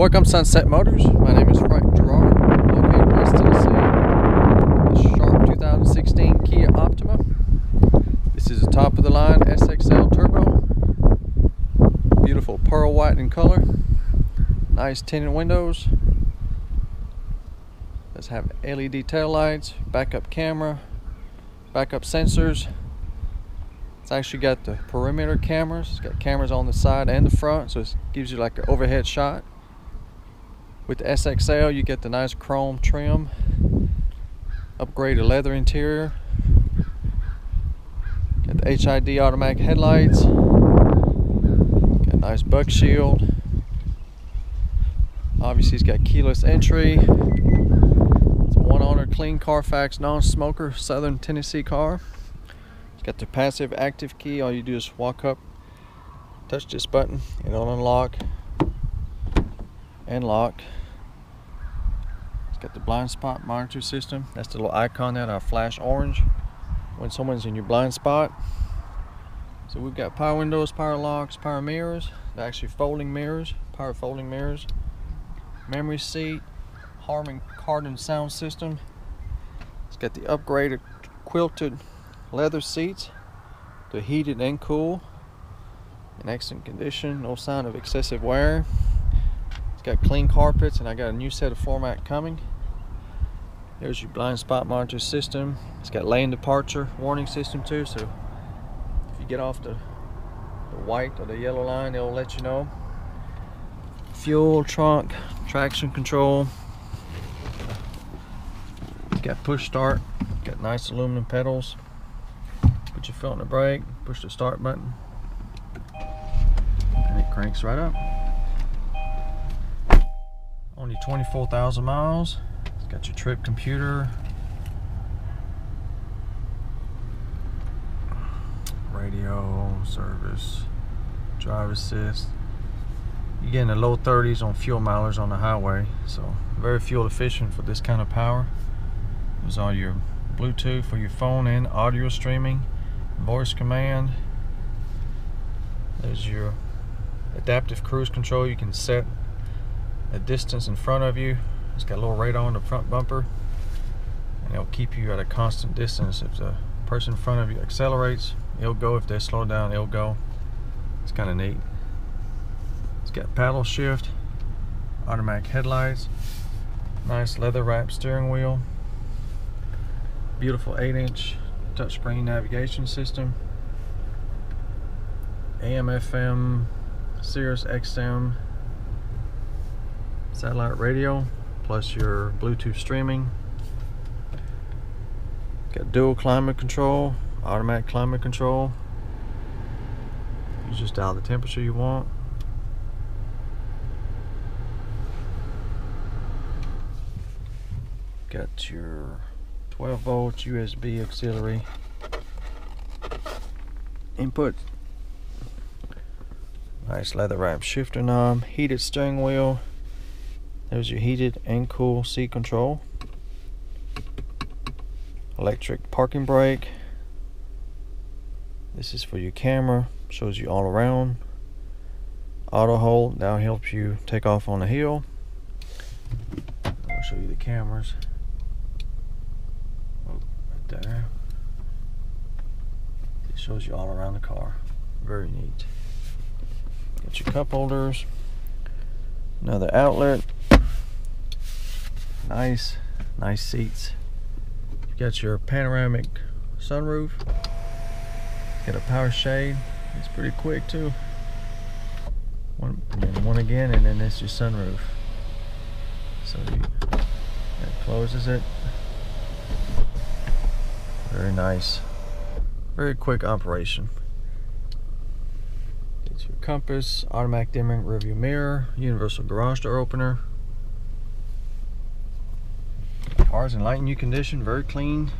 Welcome Sunset Motors. My name is Frank Gerard, located in West Tennessee. This sharp 2016 Kia Optima. This is a top of the line SXL Turbo. Beautiful pearl white in color. Nice tinted windows. Does have LED tail lights, backup camera, backup sensors. It's actually got the perimeter cameras. It's got cameras on the side and the front, so it gives you like an overhead shot. With the SXL, you get the nice chrome trim, upgraded leather interior, got the HID automatic headlights, got a nice buck shield. Obviously, it's got keyless entry. It's a one-owner, clean Carfax, non-smoker, Southern Tennessee car. It's got the passive-active key. All you do is walk up, touch this button, and it'll unlock and lock. It's got the blind spot monitor system. That's the little icon that I flash orange when someone's in your blind spot. So we've got power windows, power locks, power mirrors. They're actually folding mirrors, power folding mirrors. Memory seat, Harman Kardon sound system. It's got the upgraded quilted leather seats. They're heated and cool. In excellent condition, no sign of excessive wear. It's got clean carpets, and I got a new set of floor mat coming. There's your blind spot monitor system. It's got lane departure warning system too, so if you get off the white or the yellow line, it'll let you know. Fuel, trunk, traction control. It's got push start. Got nice aluminum pedals. Put your foot on the brake, push the start button, and it cranks right up. Only 24,000 miles. It's got your trip computer, radio service, drive assist. You get in the low 30s on fuel mileage on the highway, so very fuel efficient for this kind of power. There's all your Bluetooth for your phone and audio streaming, voice command. There's your adaptive cruise control. You can set a distance in front of you. It's got a little radar on the front bumper, and it'll keep you at a constant distance. If the person in front of you accelerates, it'll go. If they slow down, it'll go. It's kind of neat. It's got paddle shift, automatic headlights, nice leather wrapped steering wheel, beautiful 8-inch touchscreen navigation system, AM, FM, Sirius XM, satellite radio, plus your Bluetooth streaming. Got dual climate control, automatic climate control. You just dial the temperature you want. Got your 12-volt USB auxiliary input. Nice leather-wrapped shifter knob, heated steering wheel. There's your heated and cool seat control. Electric parking brake. This is for your camera. Shows you all around. Auto hold. Now helps you take off on a hill. I'll show you the cameras. There. It shows you all around the car. Very neat. Got your cup holders, another outlet, nice seats. You got your panoramic sunroof, got a power shade. It's pretty quick too. One and then one again, and then that's your sunroof. So that closes it. Very nice. Very quick operation. It's your compass, automatic dimming rearview mirror, universal garage door opener. Car's in light and new condition, very clean.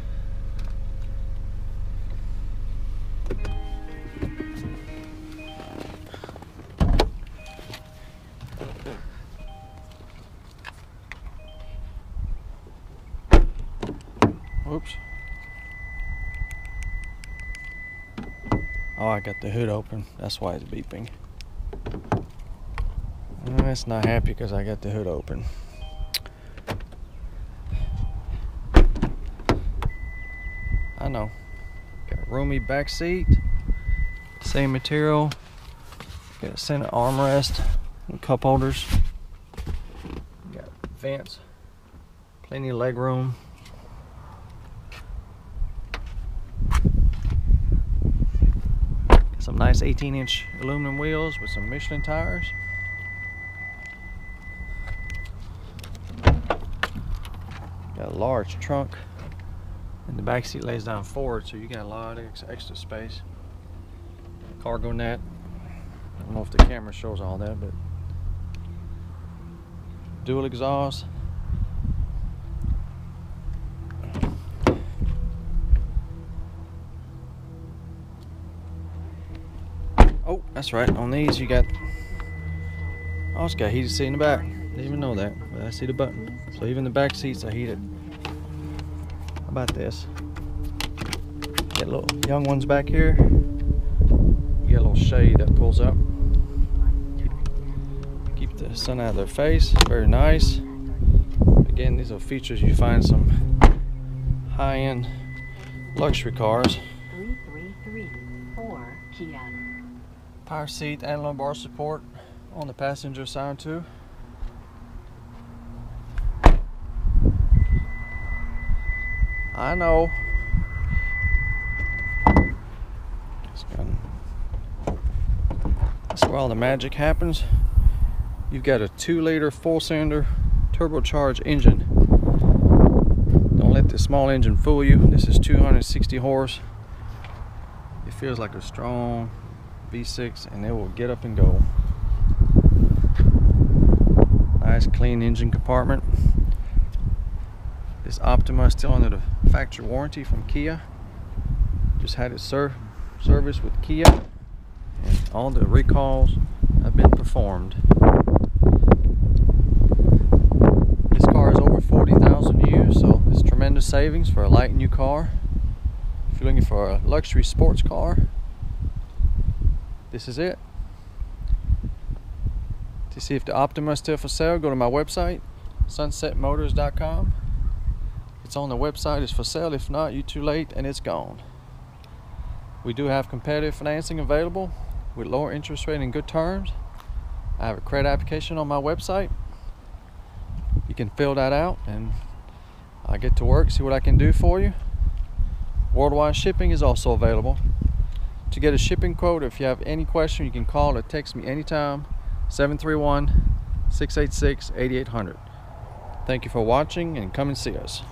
Oops. Oh, I got the hood open. That's why it's beeping. All right. That's not happy because I got the hood open. I know. Got a roomy back seat. Same material. Got a center armrest and cup holders. Got vents. Plenty of leg room. Some nice 18-inch aluminum wheels with some Michelin tires. Got a large trunk. And the back seat lays down forward, so you got a lot of extra space. Cargo net. I don't know if the camera shows all that, but dual exhaust. Oh, that's right. On these, you got. Oh, it's got heated seat in the back. Didn't even know that, but I see the button. So even the back seats are heated. How about this? Get little young ones back here. You got a little shade that pulls up. Keep the sun out of their face. Very nice. Again, these are features you find some high-end luxury cars. 3334 Kia. Power seat and lumbar support on the passenger side too. I know. That's where all the magic happens. You've got a 2-liter full-cylinder turbocharged engine. Don't let this small engine fool you. This is 260 horse. It feels like a strong V6, and it will get up and go. Nice clean engine compartment. This Optima is still under the factory warranty from Kia. Just had it serviced with Kia, and all the recalls have been performed. This car is over 40,000 used, so it's tremendous savings for a light new car. If you're looking for a luxury sports car, this is it. To see if the Optima is still for sale, go to my website, SunsetMotors.com. It's on the website, it's for sale. If not, you're too late and it's gone. We do have competitive financing available with lower interest rate and good terms. I have a credit application on my website. You can fill that out and I get to work, see what I can do for you. Worldwide shipping is also available. To get a shipping quote, if you have any question, you can call or text me anytime, 731-686-8800. Thank you for watching and come and see us.